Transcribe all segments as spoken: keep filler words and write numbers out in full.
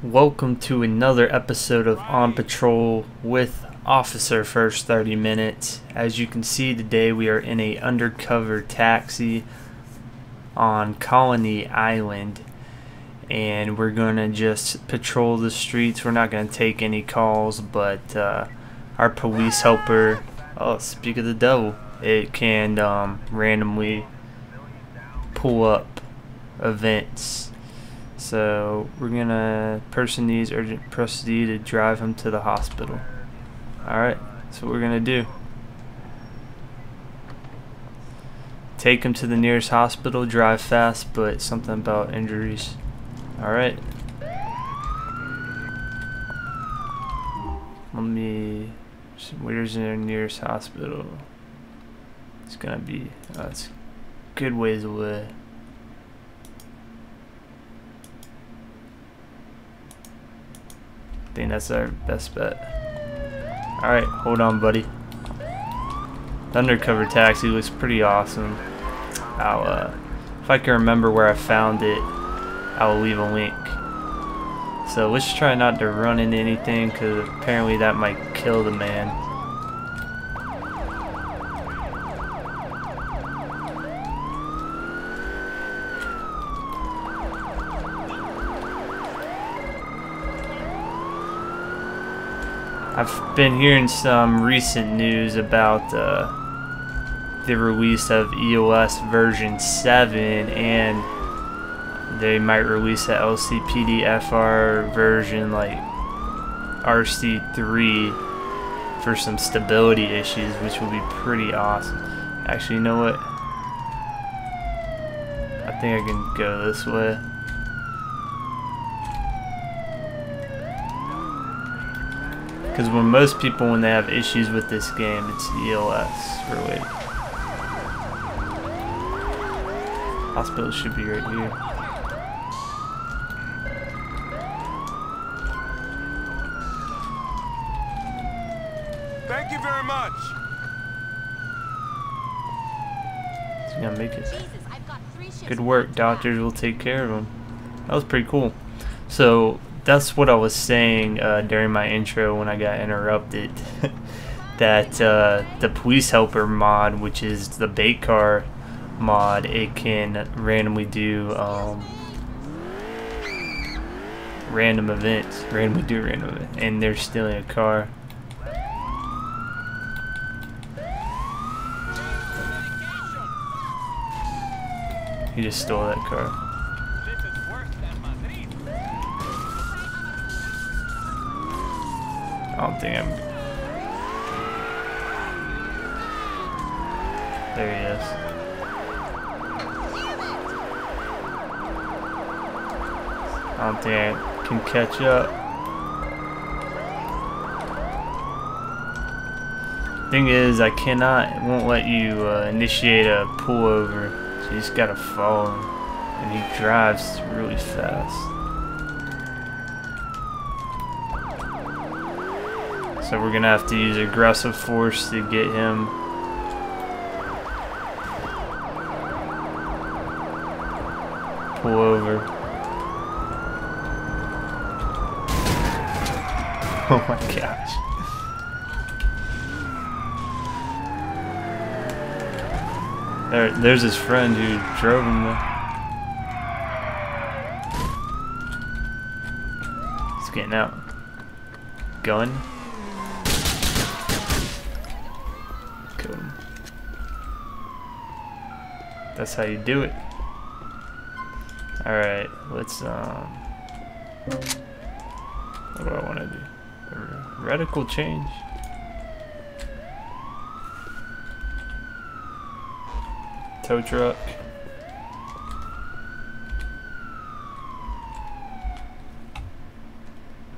Welcome to another episode of On Patrol with Officer First thirty Minutes. As you can see, today we are in a undercover taxi on Colony Island, and we're gonna just patrol the streets. We're not gonna take any calls, but uh, our police helper, oh, speak of the devil, it can um, randomly pull up events. So we're gonna person needs urgent custody to drive him to the hospital. Alright, that's what we're gonna do. Take him to the nearest hospital, drive fast, but something about injuries. Alright. Let me, where's the nearest hospital? It's gonna be, oh, it's a good ways away. I think that's our best bet. Alright, hold on, buddy. The undercover taxi looks pretty awesome. I'll, uh, if I can remember where I found it, I'll leave a link. So let's try not to run into anything, because apparently that might kill the man. I've been hearing some recent news about uh, the release of E O S version seven, and they might release a L C P D F R version like R C three for some stability issues, which will be pretty awesome. Actually, you know what? I think I can go this way. Because when most people, when they have issues with this game, it's E L S related. Hospital should be right here. Thank you very much. He's gonna make it. Good work, doctors will take care of him. That was pretty cool. So that's what I was saying uh, during my intro when I got interrupted. That uh, the police helper mod, which is the bait car mod, it can randomly do um, random events. Randomly do random events. And they're stealing a car. He just stole that car. I don't think I'm... There he is. I don't think I can catch up. Thing is, I cannot, it won't let you uh, initiate a pullover, so you just gotta follow him. And he drives really fast. So we're gonna have to use aggressive force to get him. Pull over. Oh my gosh. There, there's his friend who drove him there. He's getting out. Gun. That's how you do it. Alright, let's, um... what do I want to do? Radical change. Tow truck.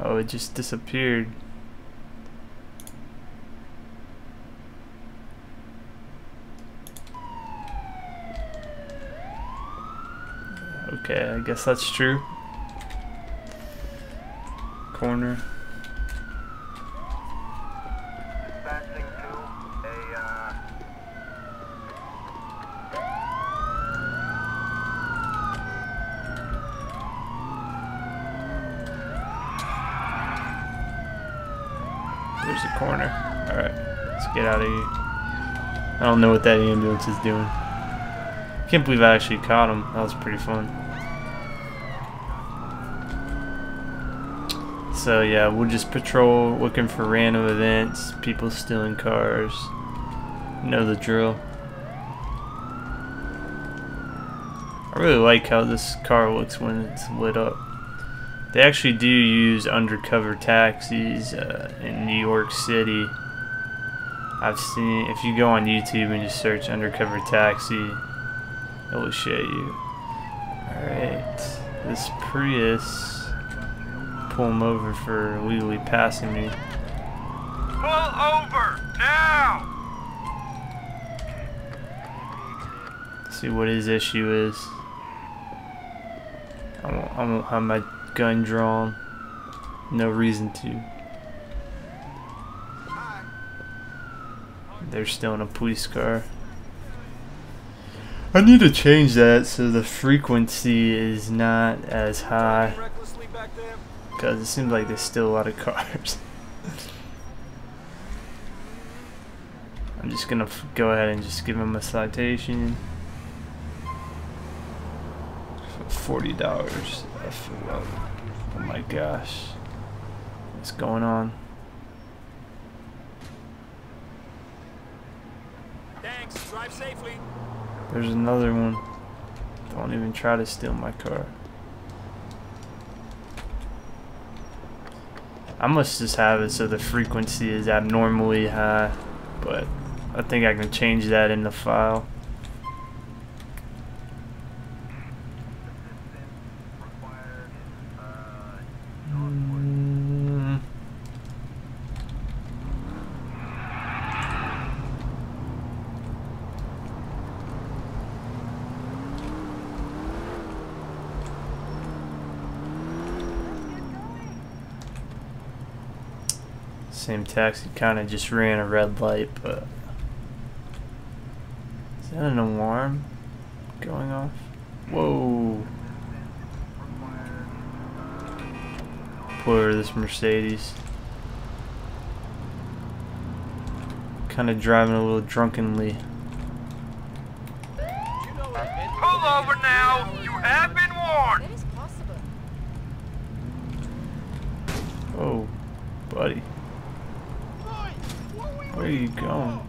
Oh, it just disappeared. Okay, I guess that's true. Corner. Dispatching to a, uh... there's a corner. Alright, let's get out of here. I don't know what that ambulance is doing. Can't believe I actually caught him. That was pretty fun. So yeah, we'll just patrol, looking for random events, people stealing cars. You know the drill. I really like how this car looks when it's lit up. They actually do use undercover taxis uh, in New York City. I've seen, if you go on YouTube and just search undercover taxi, it will show you. Alright, this Prius, pull him over for illegally passing me. Pull over, now! See what his issue is. I won't, I won't have my gun drawn. No reason to. They're still in a police car. I need to change that so the frequency is not as high. Because it seems like there's still a lot of cars. I'm just gonna f go ahead and just give him a citation. Forty dollars. Oh my gosh, what's going on? Thanks. Drive safely. There's another one. Don't even try to steal my car. I must just have it so the frequency is abnormally high, but I think I can change that in the file. Same taxi kind of just ran a red light, but is that an alarm going off? Whoa! Pull over this Mercedes. Kind of driving a little drunkenly. Pull over now. You have been warned. Oh, buddy. Where are you going?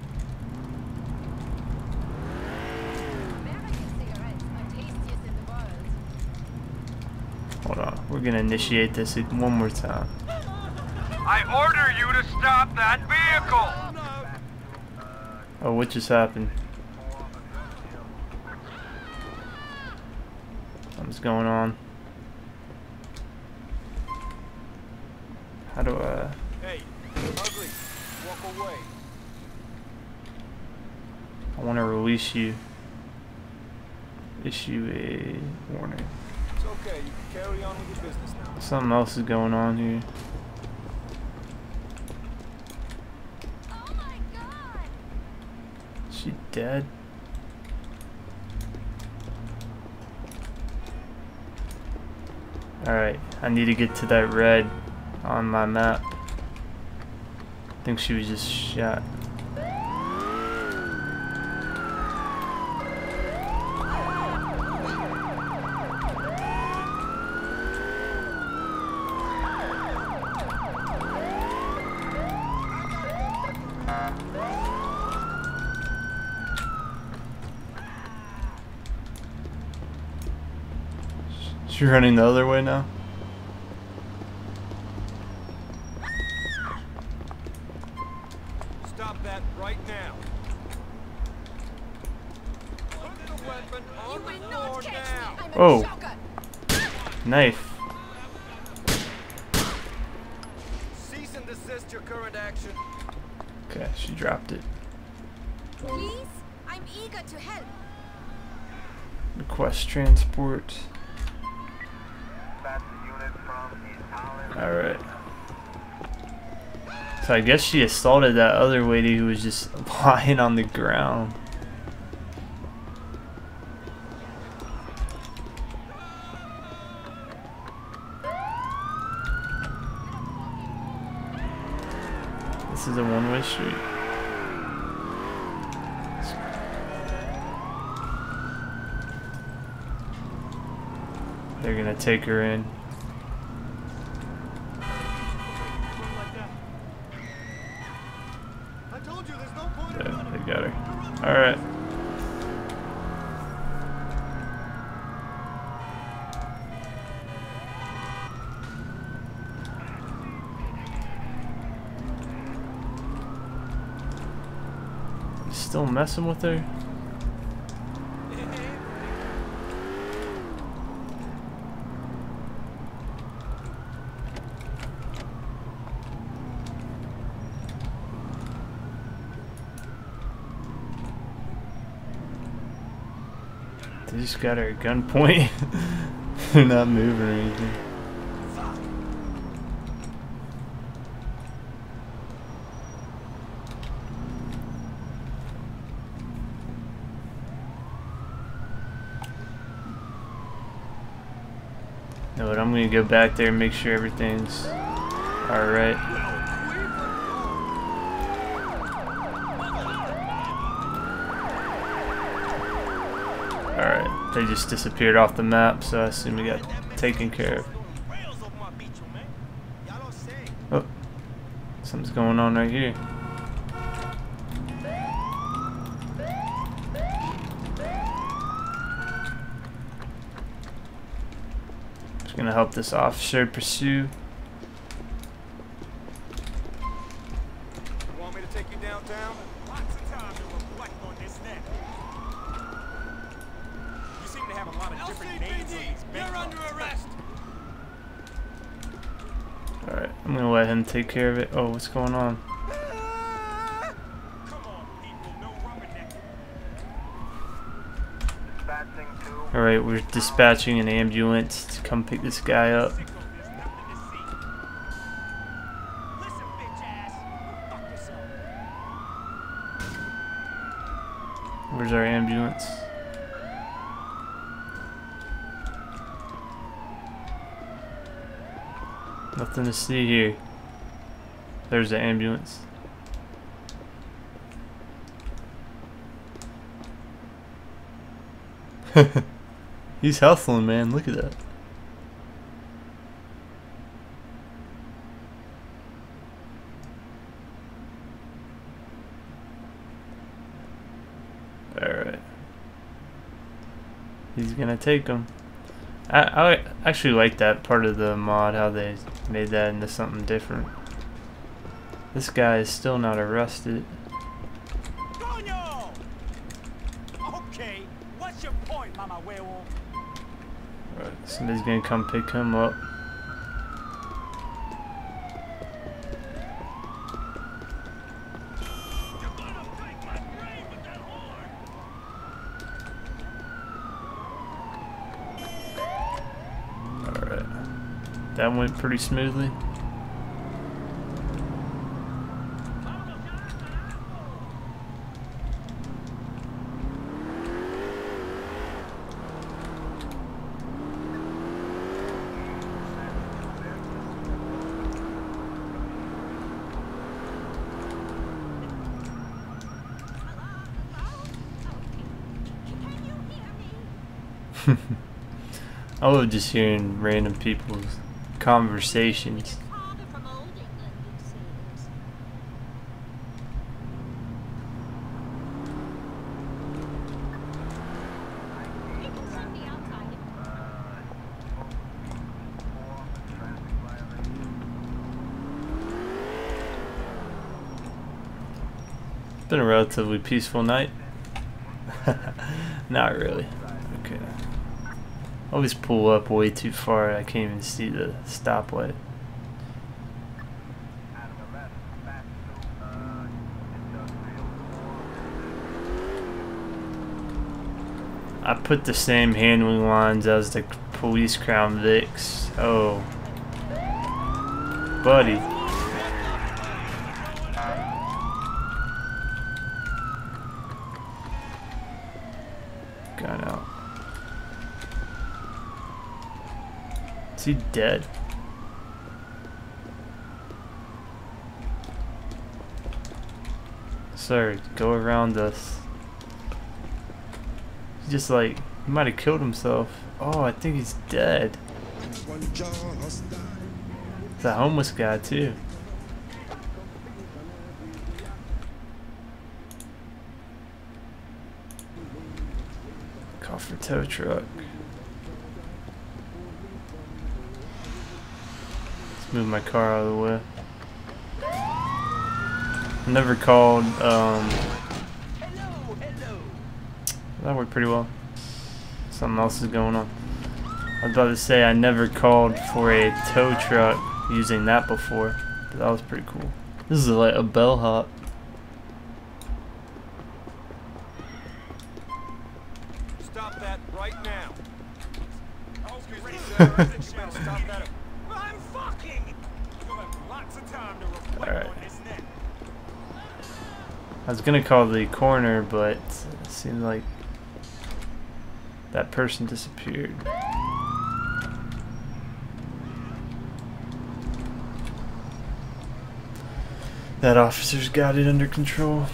Hold on, we're gonna initiate this one more time. I order you to stop that vehicle! Oh, what just happened? Something's going on. How do I... Hey, ugly, walk away. I want to release you. Issue a warning. It's okay. You can carry on with your business now. Something else is going on here. Oh my God. Is she dead? Alright, I need to get to that red on my map. I think she was just shot. She's running the other way now. Stop that right now. Oh, knife. Cease and desist your current action. Okay, she dropped it. Please, I'm eager to help. Request transport. Alright. So I guess she assaulted that other lady who was just lying on the ground. This This is a one-way street. They're gonna take her in. Yeah, they got her. Alright. Still messing with her? They just got her at gunpoint. They're not moving or anything. No, but I'm gonna go back there and make sure everything's alright. Alright, they just disappeared off the map, so I assume we got taken care of. Oh, something's going on right here. Gonna help this officer pursue. You want me to take you downtown? Lots of time to reflect on this net. You seem to have a lot of different names. L C P D, you're under arrest. All right, I'm gonna let him take care of it. Oh, what's going on? Come on, people, no rubbernecking. All right, we're dispatching an ambulance to come pick this guy up. Where's our ambulance? Nothing to see here. There's the ambulance. He's hustling, man. Look at that. Alright. He's gonna take him. I, I actually like that part of the mod, how they made that into something different. This guy is still not arrested. Okay, what's your point, Mama Werewolf? Alright, somebody's gonna come pick him up. You're gonna break my brain with that horn. Alright. That went pretty smoothly. I love just hearing random people's conversations. It's been a relatively peaceful night. Not really. Okay. I always pull up way too far. I can't even see the stoplight. I put the same handling lines as the police Crown Vicks. Oh, buddy. Gun out. Is he dead? sir, go around us. He just like, he might have killed himself. Oh, I think he's dead. It's a homeless guy too. Call for tow truck. Let's move my car out of the way. Never called, um... Hello, hello. That worked pretty well. Something else is going on. I was about to say I never called for a tow truck using that before, but that was pretty cool. This is like a bellhop. Stop that right now. Oh, excuse me, sir. Stop that. I'm fucking. You have lots of time to reflect on his neck. I was gonna call the coroner, but it seemed like that person disappeared. That officer's got it under control.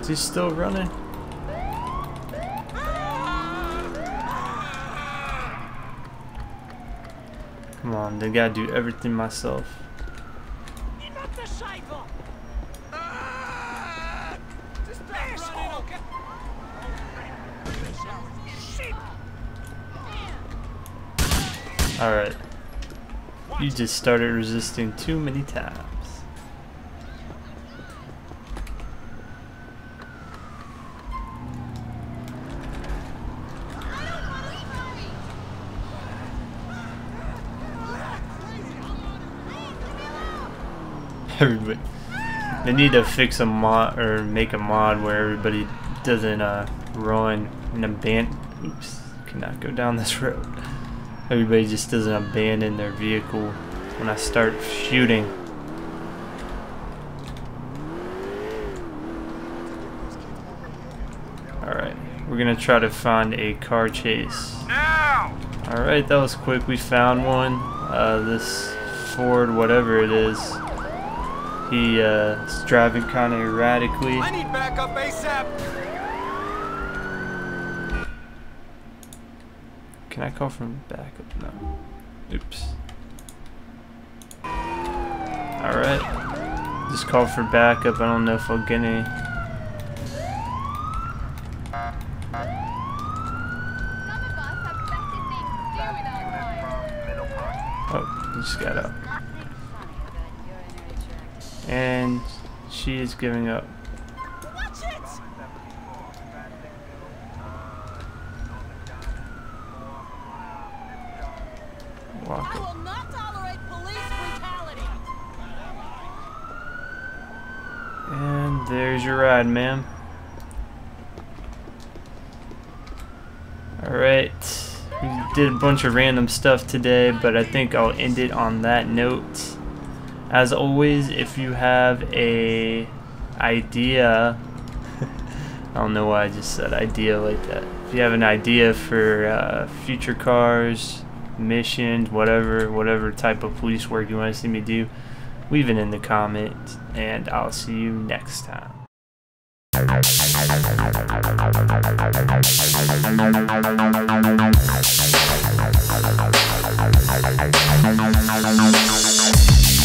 Is he still running? Come on, they gotta do everything myself. Alright. You just started resisting too many times. Everybody, they need to fix a mod or make a mod where everybody doesn't uh, run and abandon. Oops, cannot go down this road. Everybody just doesn't abandon their vehicle when I start shooting. All right, we're gonna try to find a car chase. All right, that was quick. We found one. Uh, this Ford, whatever it is. He uh, is driving kind of erratically. I need backup ASAP. Can I call from backup? No. Oops. Alright. Just call for backup. I don't know if I'll get any. Oh, he just got out. And she is giving up. Watch it! Walk it. I will not tolerate police brutality. And there's your ride, ma'am. Alright. We did a bunch of random stuff today, but I think I'll end it on that note. As always, if you have a idea, I don't know why I just said idea like that. If you have an idea for uh, future cars, missions, whatever, whatever type of police work you want to see me do, leave it in the comments, and I'll see you next time.